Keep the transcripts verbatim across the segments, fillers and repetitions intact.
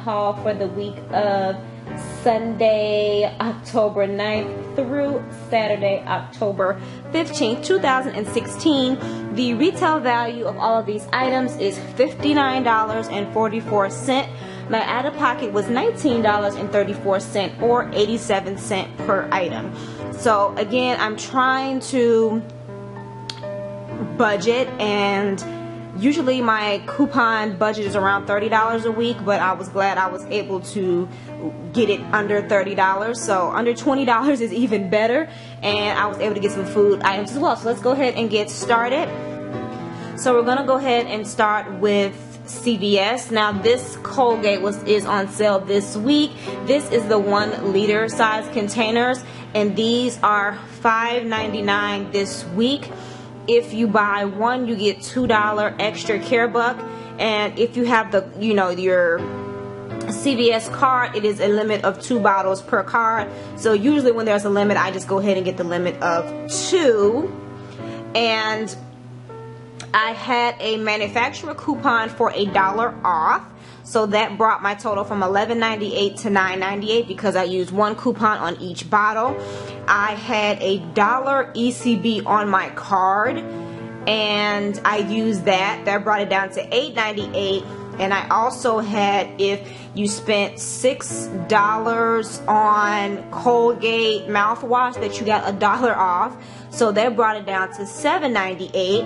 Haul for the week of Sunday, October ninth through Saturday, October fifteenth, two thousand sixteen. The retail value of all of these items is fifty-nine dollars and forty-four cents. My out-of-pocket was nineteen dollars and thirty-four cents or eighty-seven cents per item. So again, I'm trying to budget, and usually my coupon budget is around thirty dollars a week, but I was glad I was able to get it under thirty dollars. So under twenty dollars is even better, and I was able to get some food items as well. So let's go ahead and get started. So we're going to go ahead and start with C V S. Now this Colgate was is on sale this week. This is the one liter size containers, and these are five ninety-nine this week. If you buy one, you get two dollars extra care buck, and if you have the, you know, your C V S card, it is a limit of two bottles per card. So usually when there's a limit, I just go ahead and get the limit of two. And I had a manufacturer coupon for a dollar off, so that brought my total from eleven ninety-eight to nine ninety-eight because I used one coupon on each bottle. I had a dollar E C B on my card, and I used that. That brought it down to eight ninety-eight. And I also had, if you spent six dollars on Colgate mouthwash, that you got a dollar off. So that brought it down to seven ninety-eight.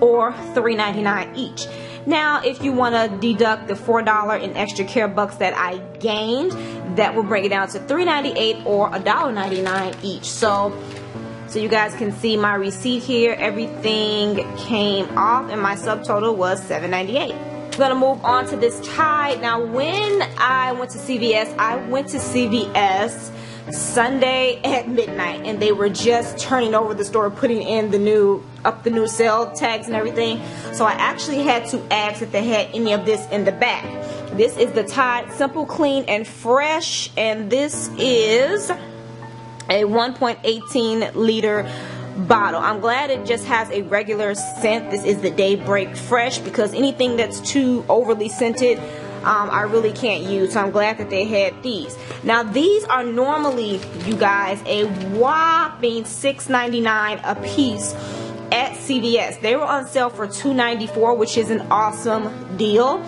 Or three ninety-nine each. Now if you want to deduct the four dollars in extra care bucks that I gained, that will bring it down to three ninety-eight or one ninety-nine each. So so you guys can see my receipt here, everything came off, and my subtotal was seven ninety-eight. I'm gonna move on to this Tide. Now when I went to C V S, I went to C V S Sunday at midnight, and they were just turning over the store, putting in the new up the new sale tags and everything. So I actually had to ask if they had any of this in the back. This is the Tide Simple, Clean and Fresh, and this is a one point one eight liter bottle. I'm glad it just has a regular scent. This is the Daybreak Fresh, because anything that's too overly scented, Um, I really can't use. So I'm glad that they had these. Now these are normally, you guys, a whopping six ninety-nine a piece at C V S. They were on sale for two ninety-four, which is an awesome deal.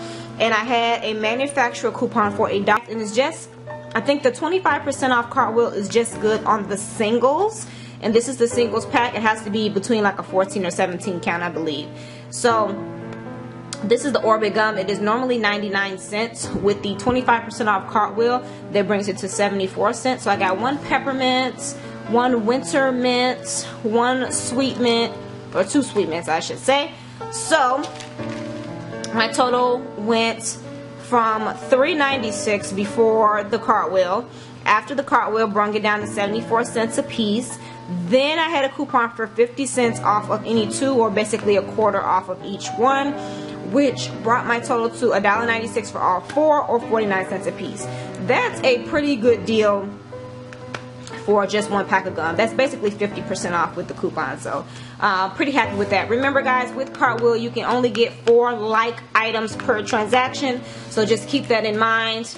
And I had a manufacturer coupon for a dollar, and it's just, I think the twenty-five percent off Cartwheel is just good on the singles. And this is the singles pack. It has to be between like a fourteen or seventeen count, I believe. So this is the Orbit gum. It is normally ninety-nine cents. With the twenty-five percent off Cartwheel, that brings it to seventy-four cents. So I got one peppermint, one winter mint, one sweet mint, or two sweet mints, I should say. So my total went from three ninety-six before the Cartwheel. After the Cartwheel, brung it down to seventy-four cents a piece. Then I had a coupon for fifty cents off of any two, or basically a quarter off of each one, which brought my total to one ninety-six for all four, or forty-nine cents a piece. That's a pretty good deal for just one pack of gum. That's basically fifty percent off with the coupon, so uh, pretty happy with that. Remember guys, with Cartwheel, you can only get four like items per transaction, so just keep that in mind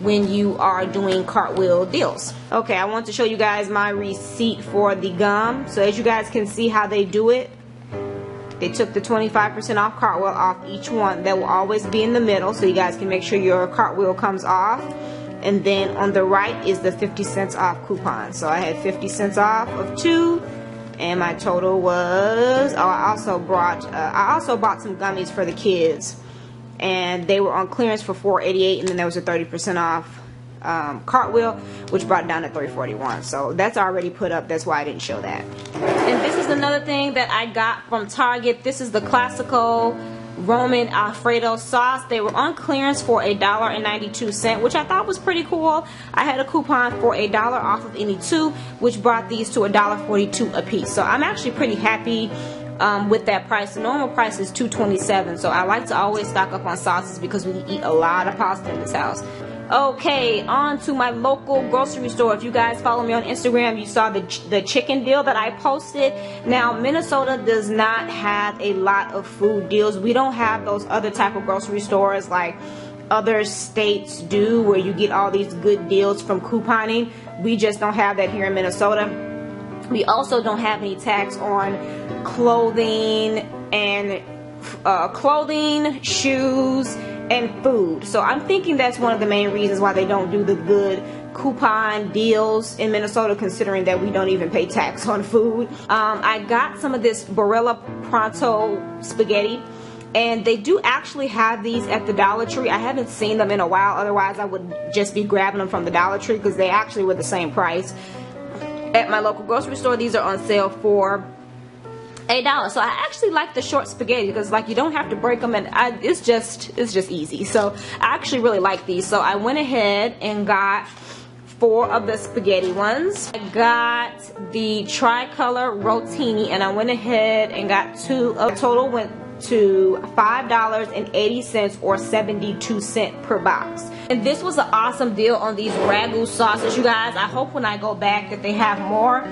when you are doing Cartwheel deals. Okay, I want to show you guys my receipt for the gum. So as you guys can see how they do it, they took the twenty-five percent off Cartwheel off each one. That will always be in the middle, so you guys can make sure your Cartwheel comes off. And then on the right is the fifty cents off coupon. So I had fifty cents off of two, and my total was, oh, I also brought, uh, I also bought some gummies for the kids, and they were on clearance for four eighty-eight, and then there was a thirty percent off um, Cartwheel, which brought it down to three forty-one. So that's already put up, that's why I didn't show that. And this is another thing that I got from Target. This is the classical Roman Alfredo sauce. They were on clearance for a dollar and ninety-two cents, which I thought was pretty cool. I had a coupon for a dollar off of any two, which brought these to a dollar forty-two a piece. So I'm actually pretty happy Um, with that price. The normal price is two twenty-seven, so I like to always stock up on sauces because we eat a lot of pasta in this house. Okay, on to my local grocery store. If you guys follow me on Instagram, you saw the, the chicken deal that I posted. Now, Minnesota does not have a lot of food deals. We don't have those other type of grocery stores like other states do, where you get all these good deals from couponing. We just don't have that here in Minnesota. We also don't have any tax on clothing and uh, clothing, shoes, and food. So I'm thinking that's one of the main reasons why they don't do the good coupon deals in Minnesota, considering that we don't even pay tax on food. Um, I got some of this Barilla Pronto spaghetti, and they do actually have these at the Dollar Tree. I haven't seen them in a while, otherwise I would just be grabbing them from the Dollar Tree because they actually were the same price. At my local grocery store, these are on sale for eight dollars. So I actually like the short spaghetti because, like, you don't have to break them, and I, it's just it's just easy. So I actually really like these. So I went ahead and got four of the spaghetti ones. I got the tricolor rotini, and I went ahead and got two. A total went to five dollars and eighty cents or seventy-two cents per box. And this was an awesome deal on these ragu sauces, you guys. I hope when I go back that they have more.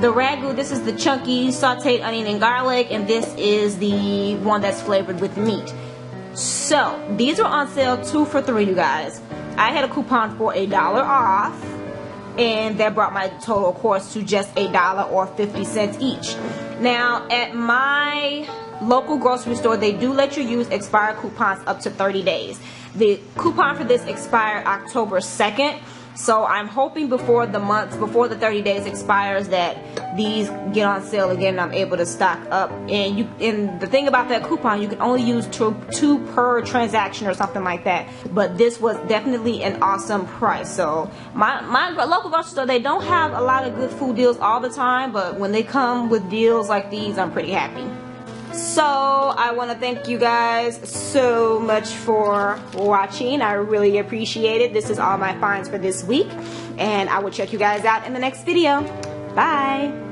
The ragu, this is the chunky sauteed onion and garlic, and this is the one that's flavored with meat. So these are on sale two for three, you guys. I had a coupon for a dollar off, and that brought my total, of course, to just a dollar or fifty cents each. Now at my local grocery store, they do let you use expired coupons up to thirty days. The coupon for this expired October second, so I'm hoping before the month, before the thirty days expires, that these get on sale again and I'm able to stock up. And you, and the thing about that coupon, you can only use two, two per transaction or something like that. But this was definitely an awesome price. So my, my local grocery store, they don't have a lot of good food deals all the time, but when they come with deals like these, I'm pretty happy. So I want to thank you guys so much for watching. I really appreciate it. This is all my finds for this week, and I will check you guys out in the next video. Bye.